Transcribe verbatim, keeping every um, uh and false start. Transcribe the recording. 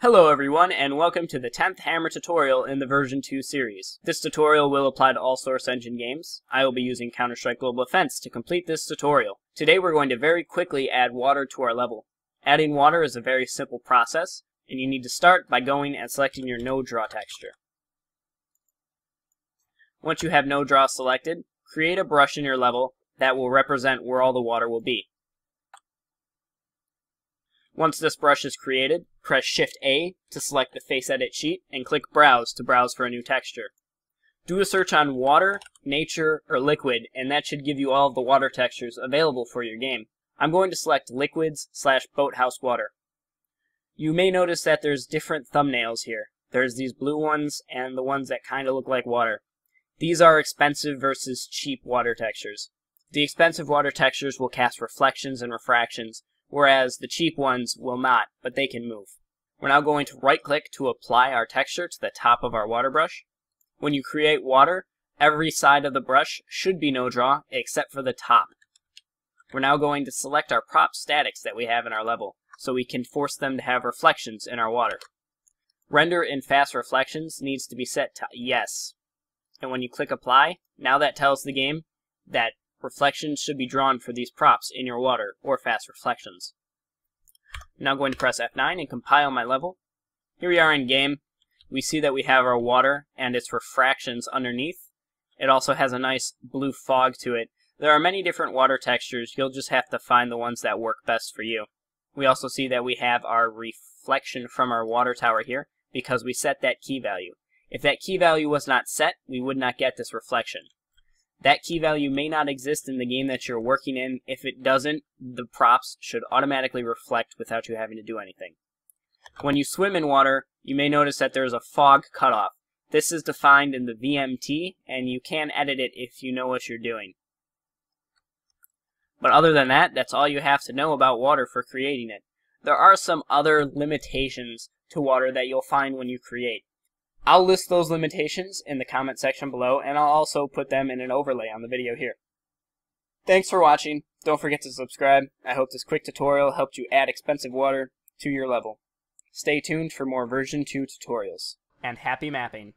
Hello everyone, and welcome to the tenth hammer tutorial in the version two series. This tutorial will apply to all Source Engine games. I will be using Counter-Strike Global Offensive to complete this tutorial. Today we're going to very quickly add water to our level. Adding water is a very simple process, and you need to start by going and selecting your No Draw texture. Once you have No Draw selected, create a brush in your level that will represent where all the water will be. Once this brush is created, press Shift-A to select the Face Edit sheet and click Browse to browse for a new texture. Do a search on water, nature, or liquid, and that should give you all of the water textures available for your game. I'm going to select Liquids/Boathouse Water. You may notice that there's different thumbnails here. There's these blue ones and the ones that kind of look like water. These are expensive versus cheap water textures. The expensive water textures will cast reflections and refractions, whereas the cheap ones will not, but they can move. We're now going to right-click to apply our texture to the top of our water brush. When you create water, every side of the brush should be no draw except for the top. We're now going to select our prop statics that we have in our level, so we can force them to have reflections in our water. Render in fast reflections needs to be set to yes. And when you click apply, now that tells the game that reflections should be drawn for these props in your water, or fast reflections. I'm now going to press F nine and compile my level. Here we are in game. We see that we have our water and its refractions underneath. It also has a nice blue fog to it. There are many different water textures. You'll just have to find the ones that work best for you. We also see that we have our reflection from our water tower here because we set that key value. If that key value was not set, we would not get this reflection. That key value may not exist in the game that you're working in. If it doesn't, the props should automatically reflect without you having to do anything. When you swim in water, you may notice that there's a fog cutoff. This is defined in the V M T, and you can edit it if you know what you're doing. But other than that, that's all you have to know about water for creating it. There are some other limitations to water that you'll find when you create. I'll list those limitations in the comment section below, and I'll also put them in an overlay on the video here. Thanks for watching. Don't forget to subscribe. I hope this quick tutorial helped you add expensive water to your level. Stay tuned for more version two tutorials. And happy mapping!